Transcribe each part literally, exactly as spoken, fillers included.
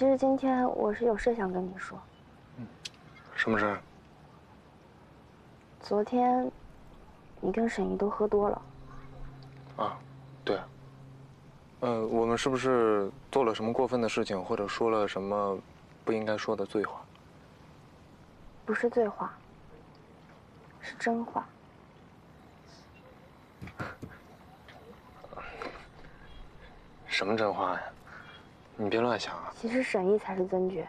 其实今天我是有事想跟你说。嗯，什么事？昨天，你跟沈姨都喝多了。啊，对。呃，我们是不是做了什么过分的事情，或者说了什么不应该说的醉话？不是醉话，是真话。什么真话呀？ 你别乱想啊！其实沈毅才是真绝，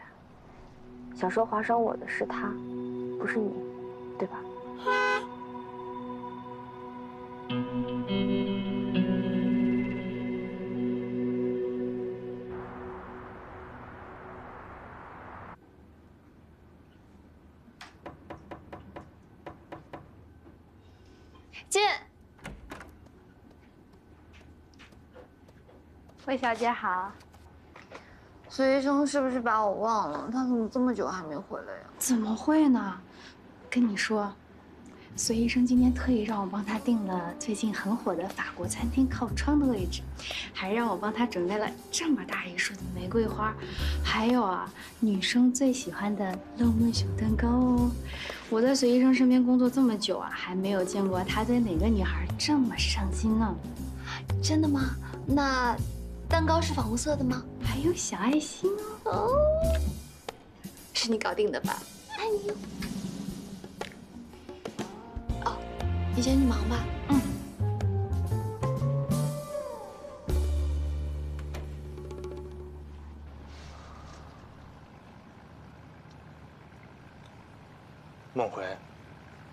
想说划伤我的是他，不是你，对吧？进，魏小姐好。 隋医生是不是把我忘了？他怎么这么久还没回来呀？怎么会呢？跟你说，隋医生今天特意让我帮他订了最近很火的法国餐厅靠窗的位置，还让我帮他准备了这么大一束的玫瑰花，还有啊，女生最喜欢的浪漫小蛋糕哦。我在隋医生身边工作这么久啊，还没有见过他对哪个女孩这么上心呢。真的吗？那。 蛋糕是粉红色的吗？还有小爱心哦，哦，是你搞定的吧？爱你哟。哦，你先去忙吧。嗯。梦回，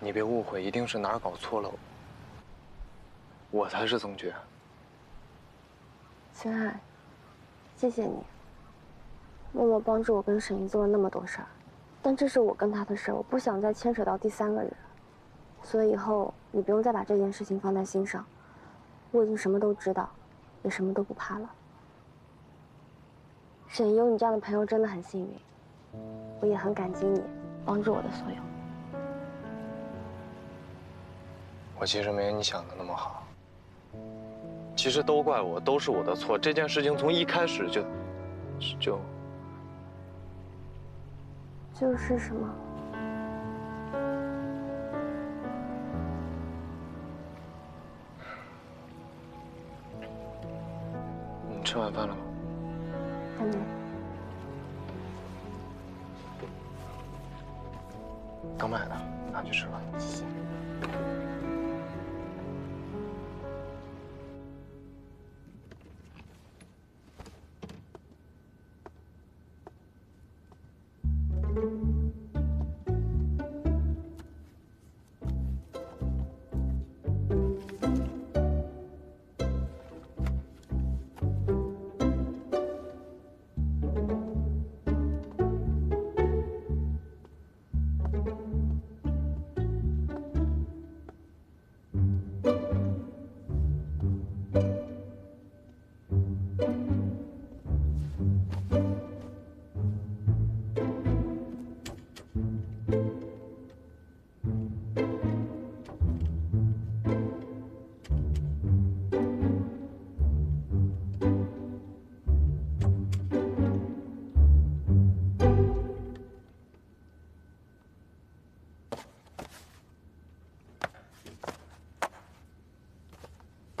你别误会，一定是哪儿搞错了，我才是宗爵。 亲爱，谢谢你，默默帮助我跟沈姨做了那么多事儿，但这是我跟她的事儿，我不想再牵扯到第三个人，所以以后你不用再把这件事情放在心上，我已经什么都知道，也什么都不怕了。沈姨有你这样的朋友真的很幸运，我也很感激你帮助我的所有。我其实没有你想的那么好。 其实都怪我，都是我的错。这件事情从一开始就，就，就是什么？你吃晚饭了吗？还没。刚买的，拿去吃吧。谢谢。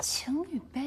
情侣杯，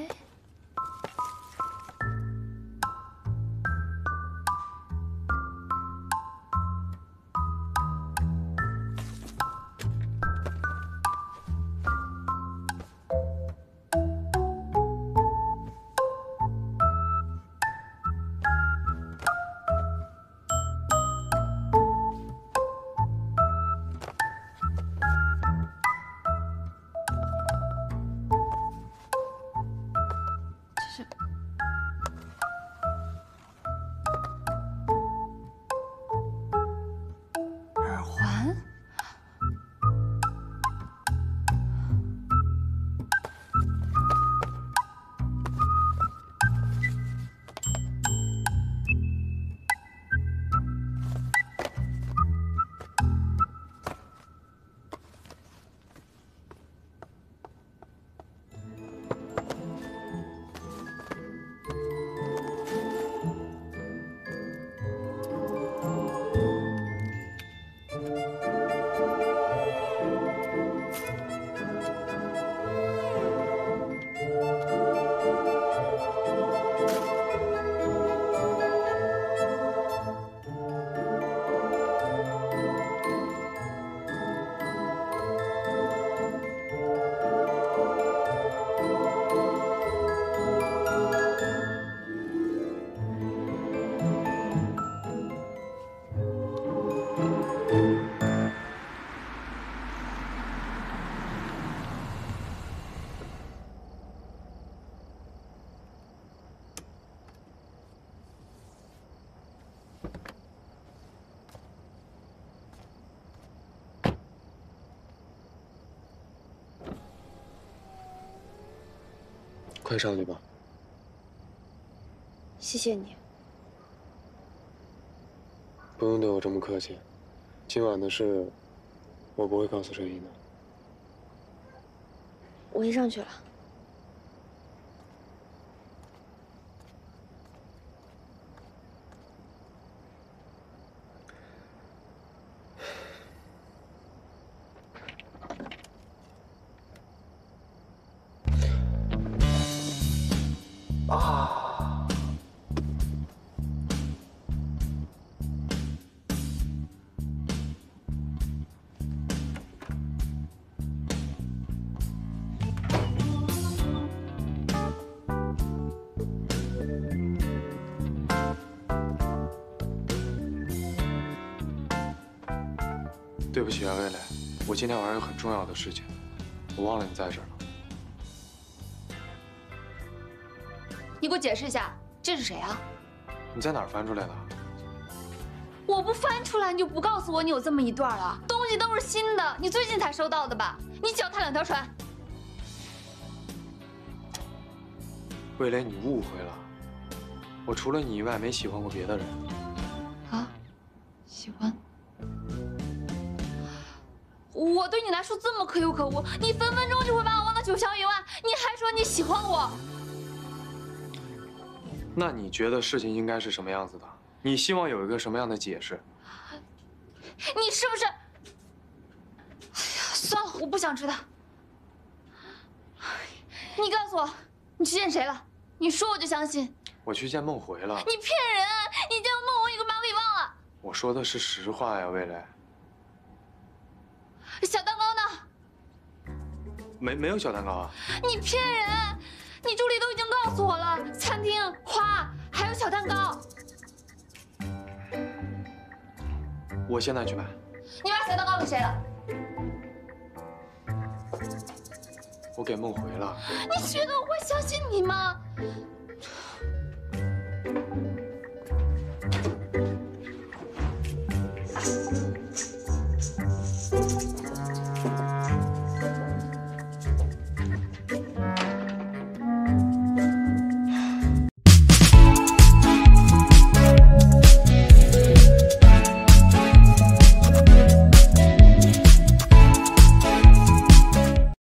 看上你吧。谢谢你。不用对我这么客气，今晚的事，我不会告诉陈怡的。我先上去了。 对不起啊，魏磊，我今天晚上有很重要的事情，我忘了你在这儿了。你给我解释一下，这是谁啊？你在哪儿翻出来的？我不翻出来，你就不告诉我你有这么一段了。东西都是新的，你最近才收到的吧？你脚踏两条船。魏磊，你误会了，我除了你以外没喜欢过别的人。啊，喜欢？ 我对你来说这么可有可无，你分分钟就会把我忘到九霄云外，你还说你喜欢我？那你觉得事情应该是什么样子的？你希望有一个什么样的解释？你是不是？哎呀，算了，我不想知道。你告诉我，你去见谁了？你说我就相信。我去见孟回了。你骗人！你见孟回，你给我把我给忘了。我说的是实话呀，魏磊。 小蛋糕呢？没没有小蛋糕啊！你骗人！你助理都已经告诉我了，餐厅、花还有小蛋糕。我现在去买。你把小蛋糕给谁了？我给孟回了。你觉得我会相信你吗？